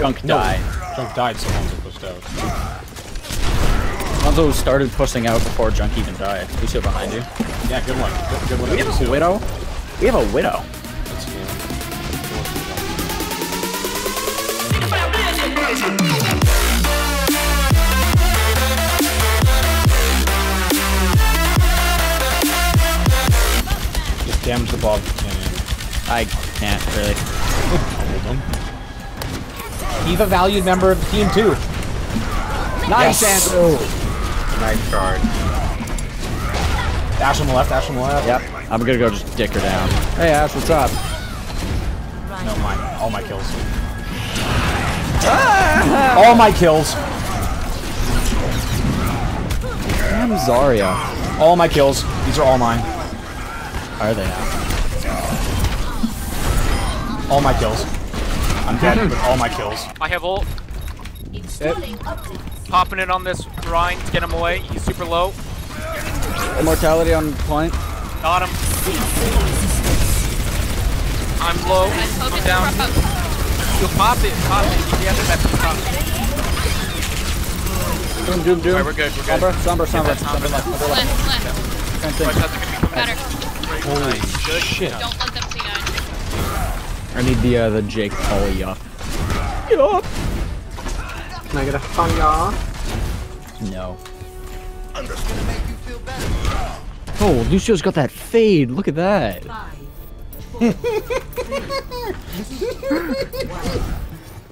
Junk died. No. Junk died, so Hanzo pushed out. Hanzo started pushing out before Junk even died. Lucio behind you. Yeah, good one. Good one. We have a Widow? We have a Widow. That's good. Damage the ball. I can't really. D.Va valued member of the team too. Nice, yes. Andrew. Nice guard. Ash on the left. Ash on the left. Yep. I'm gonna go just dick her down. Hey Ash, what's up? No, my all my kills. Ah! All my kills. Damn Zarya. All my kills. These are all mine. Are they now? All my kills. I'm dead with all my kills. I have ult. Popping it on this grind to get him away. He's super low. Immortality on point. Got him. I'm low. I'm down. You pop it. Pop it. You have to pop it. Doom, doom, doom. Alright, we're good. We're good. Sombra. Left. Holy shit. Don't let them see you. I need the Jake Polly up. Get up! Can I get a fire? No. I'm just gonna make you feel better. Oh, Lucio's got that fade. Look at that. 5, 4, 3, 2, 1.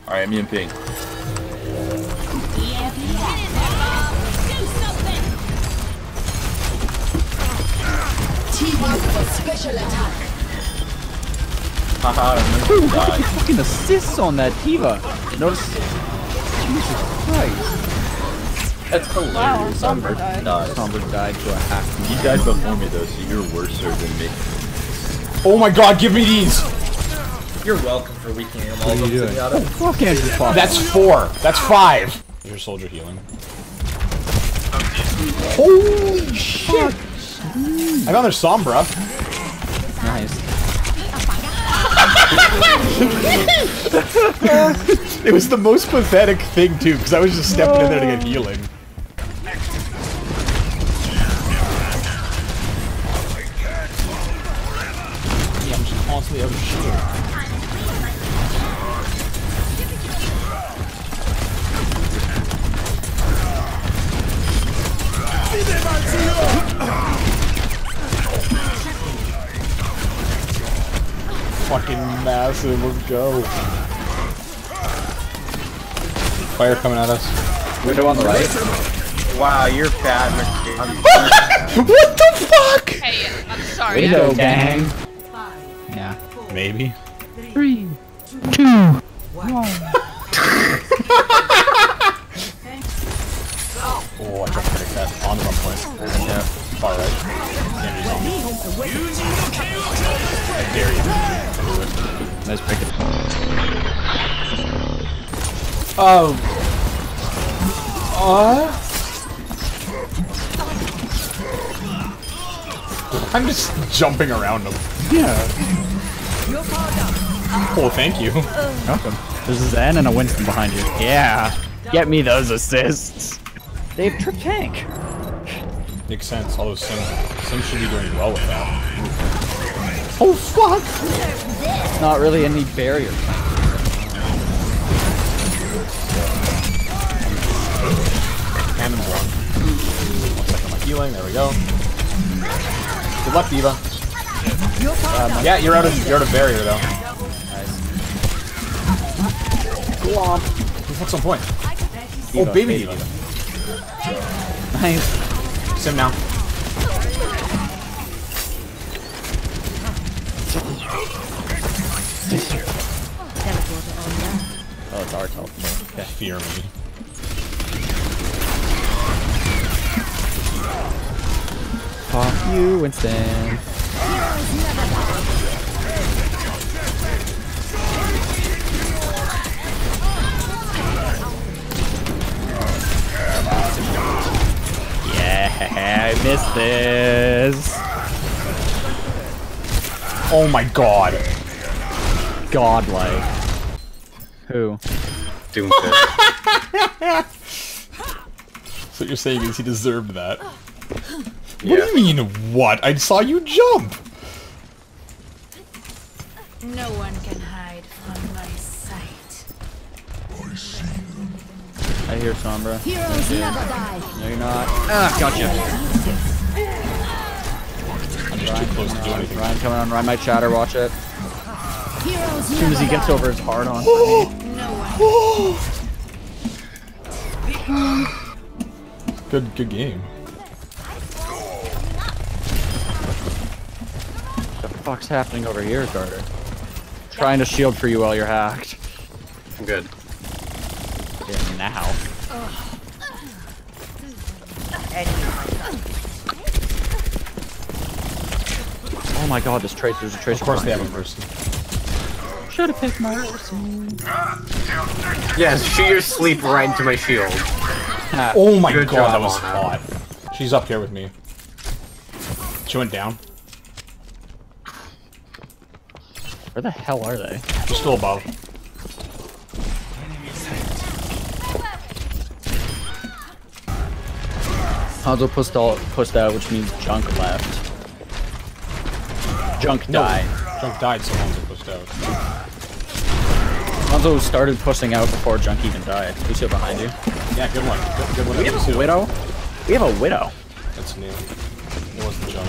Alright, I'm EMPing. Special attack. Haha, fucking assists on that Tiva. Notice. Jesus Christ. That's hilarious. Wow, Sombra died. Sombra died to a hack. You died before me though, so you're worse than me. Oh my god, give me these! You're welcome for weakening them all. What are you doing? Oh, fuck Andrew Fox. That's 4. That's 5. Your soldier healing. Holy shit! Fuck. I found their Sombra. Nice. It was the most pathetic thing too, because I was just stepping in there to get healing. Yeah, I'm just constantly overshooting. Fucking massive, let's go. Fire coming at us. Window on the right. Wow, you're bad, McCree. What the fuck? Hey, I'm sorry. Window gang. Yeah. 4, maybe. 3, 2, 1. Oh, I just hit that on the one point. Yeah. Far right. I dare you. Nice pick it. Oh. I'm just jumping around them. Yeah. Oh, thank you. Welcome. There's a Zen and a Winston behind you. Yeah. Get me those assists. They've tripped tank. Makes sense. Although Sim should be doing well with that. Oh fuck! Not really any barrier. Cannon block. 1 second, my healing. There we go. Good luck, D.Va. Yeah, you're out of barrier though. Nice. Glomp. He's at some point. D.Va, oh baby D.Va. Nice. Sim now. Oh, it's our teleport. Okay. Fear me. Fuck you, Winston. Yeah, I missed this. Oh my god. Godlike. Who? Doomfist. So what you're saying is he deserved that. Yeah. What do you mean, what? I saw you jump! No one can hide from my sight. I see them. I hear Sombra. Heroes never die. No, you're not. Ah, gotcha. I'm just too close to do anything. Ryan coming on, Ryan might chatter, watch it. Heroes as soon as he gets over his hard on. Good game. What the fuck's happening over here, Carter? Trying to shield for you while you're hacked. I'm good. Yeah, now. Oh my god, this Tracer, there's a Tracer. Of course they have a Mercy. Should've picked Mercy. Yes, shoot your sleep right into my shield. Oh my god, that was hot. She's up here with me. She went down. Where the hell are they? They're still above. Hanzo pushed out, which means Junk left. Junk died. Junk died, so Hanzo pushed out. Hanzo started pushing out before Junk even died. Lucio behind you. Yeah, good one. Good one. We have a Widow? We have a Widow. That's new. It wasn't Junk.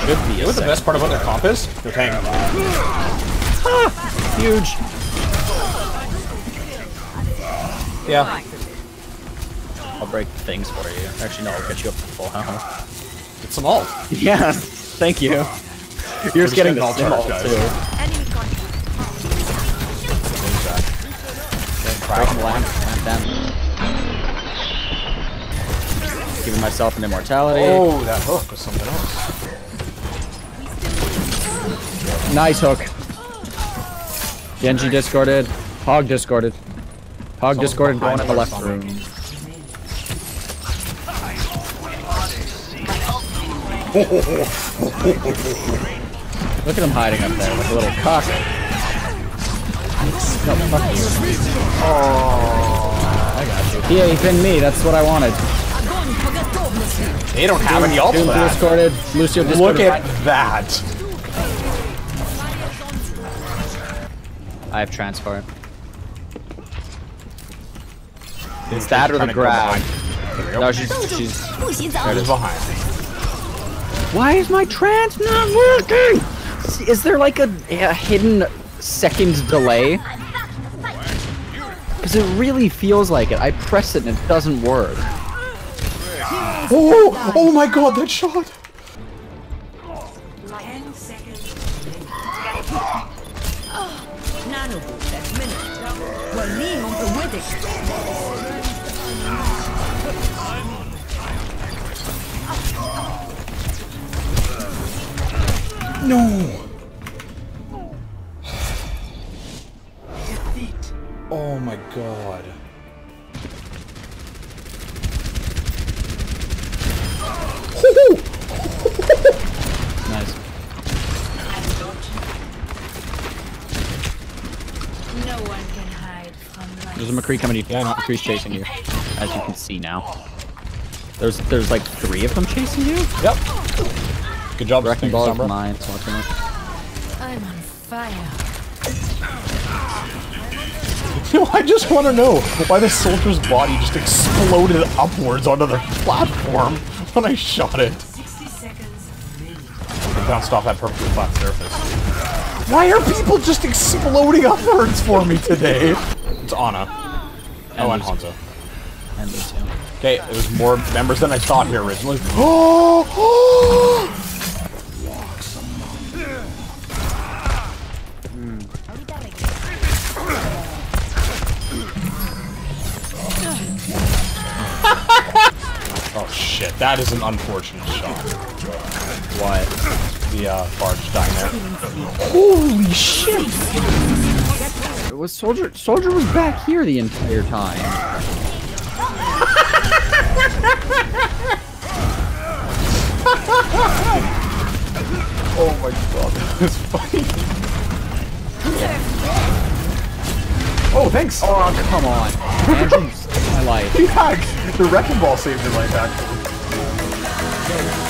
Should be. You know what the best part about their comp is? They're tanking. Ah, huge. Yeah. I'll break things for you. Actually, no, I'll get you up to full health. Get some ult. Yeah, thank you. You're just getting the ult, too. Enemy contact. Giving myself an immortality. Oh, that hook was something else. Nice hook. Genji discarded. Hog discarded. Hog discarded going in the left room. Look at him hiding up there with a little cock. No, fuck you. Oh, I got you. Yeah, he pinned me. That's what I wanted. They don't have any ult for that. Discarded. Lucio discarded. Look at that. I have transport. It's that or the grab. No, she's there is behind. Why is my trans not working? Is there like a hidden second delay? Because it really feels like it. I press it and it doesn't work. Oh! Oh my god, that shot! No! Oh my god. Nice. No one can hide from life. There's a McCree coming to you. Yeah, McCree's chasing you. As you can see now. There's like three of them chasing you? Yep. Good job, Wrecking Ball is mine. So I'm on fire. No, I just want to know why the soldier's body just exploded upwards onto the platform when I shot it. 60 seconds. It bounced off that perfectly flat surface. Why are people just exploding upwards for me today? It's Ana. Oh, and Hanzo. And Lucio. Okay, there's more members than I thought here originally. Oh! Oh! Oh shit, that is an unfortunate shot. What? The barge dying there. Holy shit! It was Soldier was back here the entire time. Oh my god, that was funny. Oh, Oh, thanks! Oh, come on. Andrew saved my life. Yeah, the Wrecking Ball saved your life, actually.